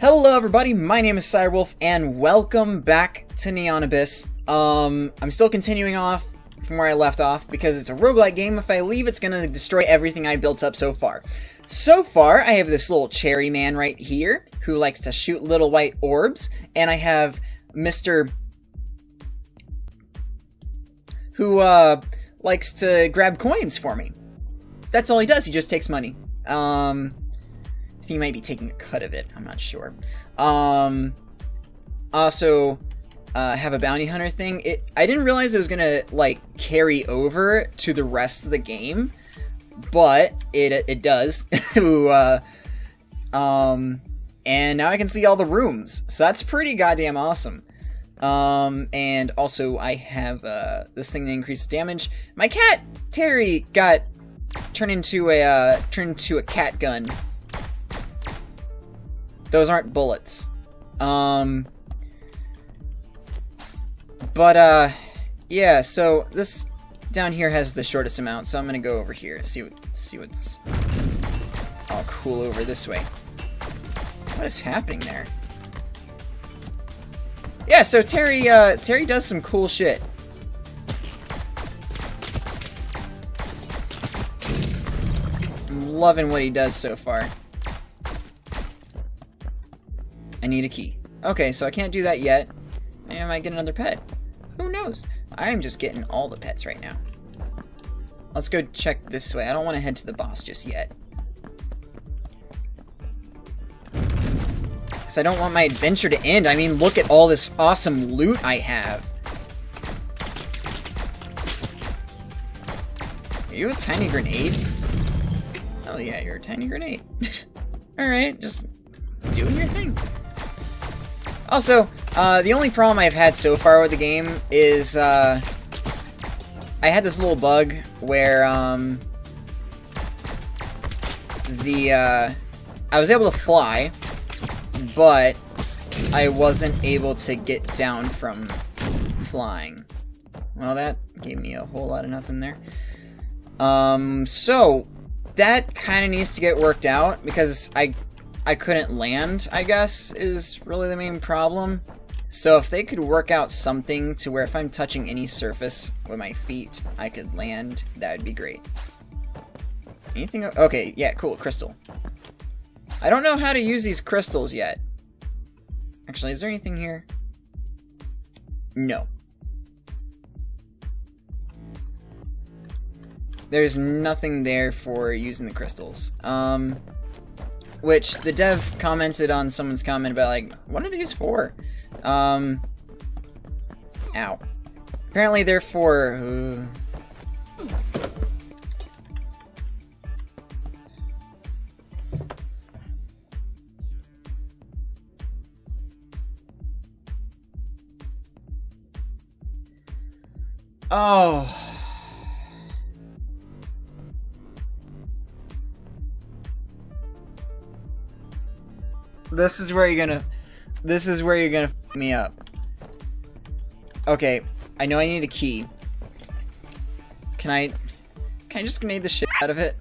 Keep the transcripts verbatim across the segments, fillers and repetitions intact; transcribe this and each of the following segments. Hello everybody, my name is Cyrewolf, and welcome back to Neon Abyss. Um, I'm still continuing off from where I left off, because it's a roguelike game. If I leave, it's gonna destroy everything I built up so far. So far, I have this little cherry man right here, who likes to shoot little white orbs, and I have Mister who, uh, likes to grab coins for me. That's all he does, he just takes money. Um... He might be taking a cut of it, I'm not sure. Um, also, uh, have a bounty hunter thing. It I didn't realize it was gonna like carry over to the rest of the game, but it it does. uh, um, and now I can see all the rooms, so that's pretty goddamn awesome. Um, and also I have uh, this thing that increases damage. My cat Terry got turned into a uh, turned into a cat gun. Those aren't bullets. Um, but, uh, yeah, so this down here has the shortest amount, so I'm gonna go over here, see what, see what's all cool over this way. What is happening there? Yeah, so Terry, uh, Terry does some cool shit. I'm loving what he does so far. I need a key. Okay, so I can't do that yet. Maybe I might get another pet. Who knows? I'm just getting all the pets right now. Let's go check this way. I don't want to head to the boss just yet, because I don't want my adventure to end. I mean, look at all this awesome loot I have. Are you a tiny grenade? Oh yeah, you're a tiny grenade. Alright, just doing your thing. Also, uh, the only problem I've had so far with the game is, uh, I had this little bug where, um, the, uh, I was able to fly, but I wasn't able to get down from flying. Well, that gave me a whole lot of nothing there. Um, so, that kind of needs to get worked out, because I... I couldn't land, I guess, is really the main problem. So if they could work out something to where if I'm touching any surface with my feet, I could land, that would be great. Anything? Okay, yeah, cool, crystal. I don't know how to use these crystals yet. Actually, is there anything here? No. There's nothing there for using the crystals. Um... Which, the dev commented on someone's comment about, like, what are these for? Um, ow. Apparently they're for... Uh, oh... This is where you're gonna, this is where you're gonna f me up. Okay, I know I need a key. Can I, can I just grenade the shit out of it?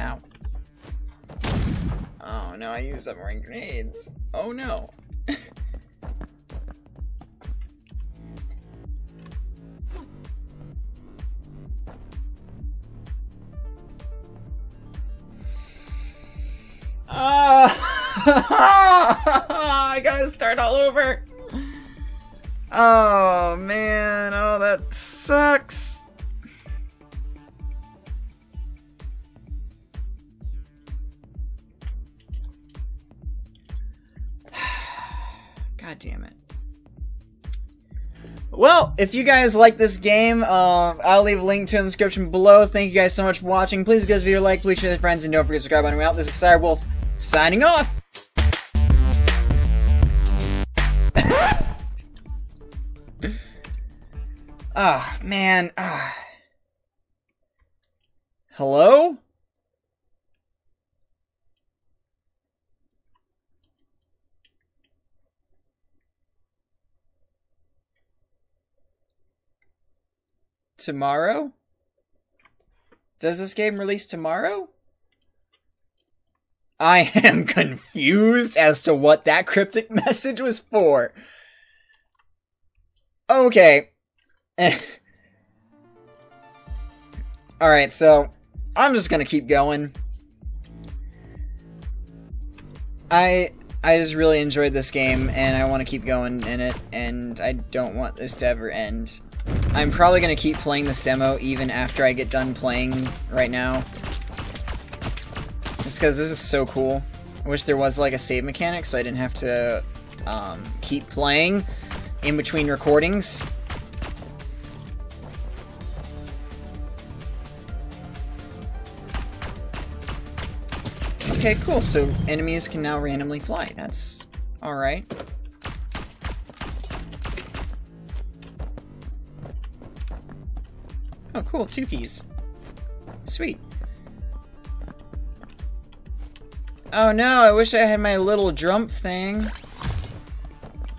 Ow. Oh no, I used up more grenades. Oh no. I gotta start all over. Oh man, oh that sucks. God damn it. Well, if you guys like this game, uh, I'll leave a link to it in the description below. Thank you guys so much for watching. Please give this video a like, please share with your friends, and don't forget to subscribe on the way out. This is Cyrewolf signing off. Ah, oh, man. Oh. Hello? Tomorrow? Does this game release tomorrow? I am confused as to what that cryptic message was for. Okay. Alright, so I'm just gonna keep going. I I just really enjoyed this game, and I want to keep going in it, and I don't want this to ever end. I'm probably going to keep playing this demo even after I get done playing right now. Just because this is so cool. I wish there was like a save mechanic so I didn't have to um, keep playing in between recordings. Okay, cool, so enemies can now randomly fly. That's alright. Oh, cool, two keys. Sweet. Oh no, I wish I had my little drum thing.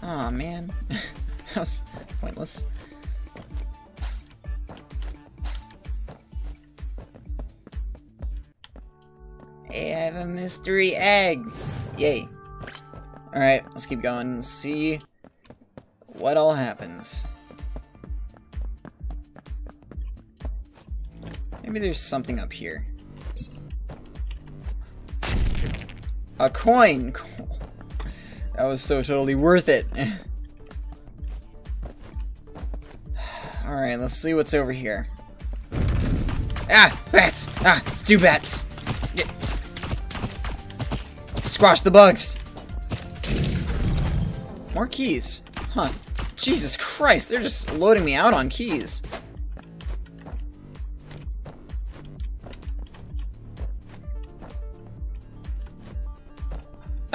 Aw, man. That was pointless. Hey, I have a mystery egg! Yay. Alright, let's keep going and see what all happens. Maybe there's something up here. A coin! Cool. That was so totally worth it. Alright, let's see what's over here. Ah! Bats! Ah! Two bats! Yeah. Squash the bugs! More keys. Huh. Jesus Christ, they're just loading me out on keys.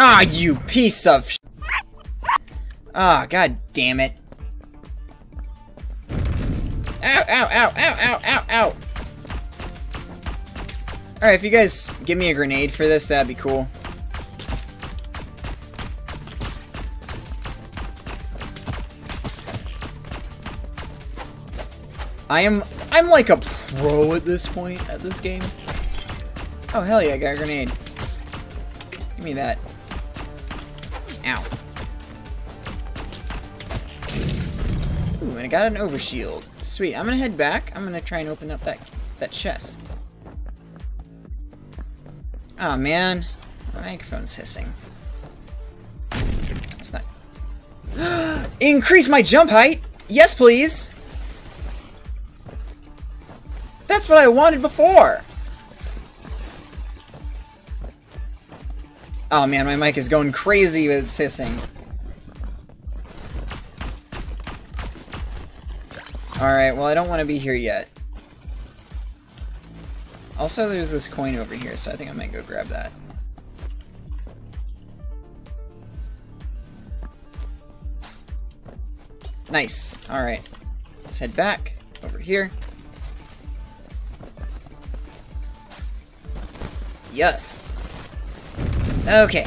Ah, you piece of sh- Ah, god damn it. Ow, ow, ow, ow, ow, ow, ow! Alright, if you guys give me a grenade for this, that'd be cool. I am, I'm like a pro at this point, at this game. Oh, hell yeah, I got a grenade. Give me that. Ow. Ooh, and I got an overshield. Sweet, I'm gonna head back. I'm gonna try and open up that, that chest. Aw, man. My microphone's hissing. That's not... Increase my jump height! Yes, please! That's what I wanted before! Oh man, my mic is going crazy with its hissing. Alright, well I don't want to be here yet. Also, there's this coin over here, so I think I might go grab that. Nice. Alright. Let's head back over here. Yes. Okay.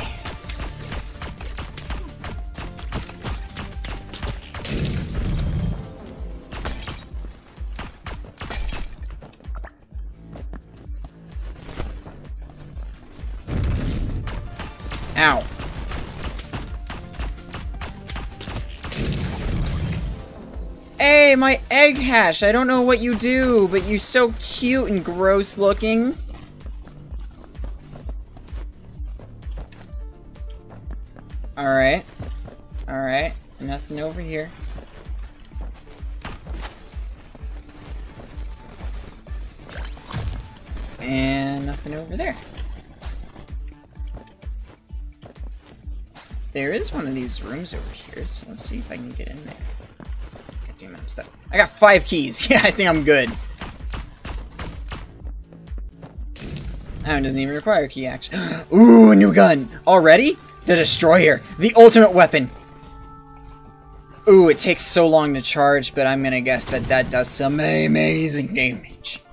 Ow. Hey, my egg hash. I don't know what you do, but you're so cute and gross looking. Alright, alright, nothing over here. And nothing over there. There is one of these rooms over here, so let's see if I can get in there. God damn it, I'm stuck. I got five keys, yeah, I think I'm good. That one doesn't even require a key action. Ooh, a new gun! Already? The Destroyer, the ultimate weapon. Ooh, it takes so long to charge, but I'm gonna guess that that does some amazing damage.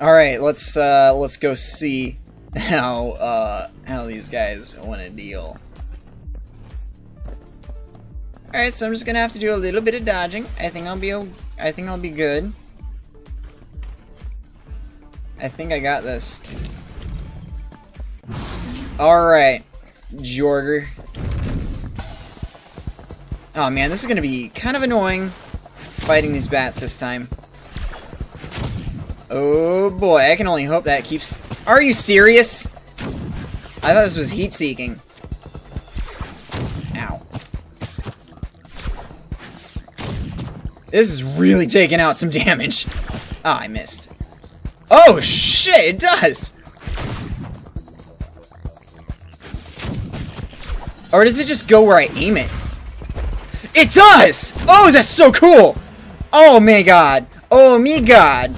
All right, let's uh, let's go see how uh, how these guys want to deal. All right, so I'm just gonna have to do a little bit of dodging. I think I'll be I think I'll be good. I think I got this. Alright, Jorger. Oh man, this is gonna be kind of annoying fighting these bats this time. Oh boy, I can only hope that keeps... Are you serious? I thought this was heat-seeking. Ow. This is really taking out some damage. Ah, oh, I missed. Oh shit, it does! Or does it just go where I aim it? It does! Oh, that's so cool! Oh my god! Oh me god!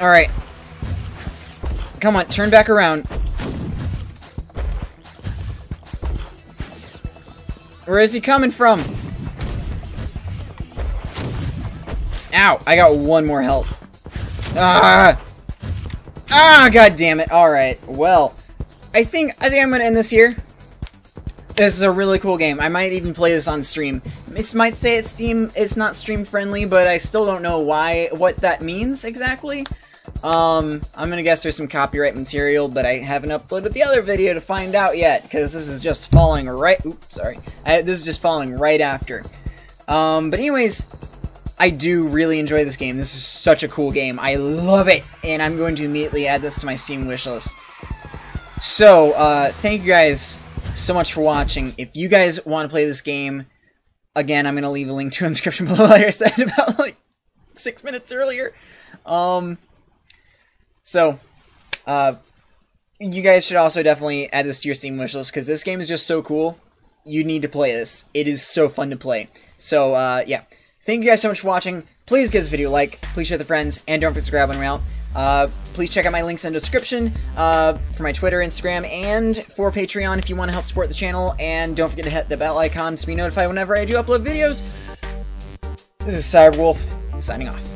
Alright. Come on, turn back around. Where is he coming from? Ow, I got one more health. Ah! Ah, god damn it. Alright, well, I think I think I'm gonna end this here. This is a really cool game. I might even play this on stream. It might say it's Steam it's not stream friendly, but I still don't know why what that means exactly. Um, I'm gonna guess there's some copyright material, but I haven't uploaded the other video to find out yet, because this is just falling right- oops, sorry. I, this is just falling right after. Um, but anyways, I do really enjoy this game. This is such a cool game. I love it, and I'm going to immediately add this to my Steam wishlist. So, uh, thank you guys so much for watching. If you guys want to play this game, again, I'm gonna leave a link to it in the description below, like I said about, like, six minutes earlier. Um... So, uh, you guys should also definitely add this to your Steam wishlist, because this game is just so cool. You need to play this. It is so fun to play. So, uh, yeah. Thank you guys so much for watching. Please give this video a like. Please share with friends. And don't forget to subscribe when we're out. Uh, please check out my links in the description uh, for my Twitter, Instagram, and for Patreon if you want to help support the channel. And don't forget to hit the bell icon to be notified whenever I do upload videos. This is Cyrewolf, signing off.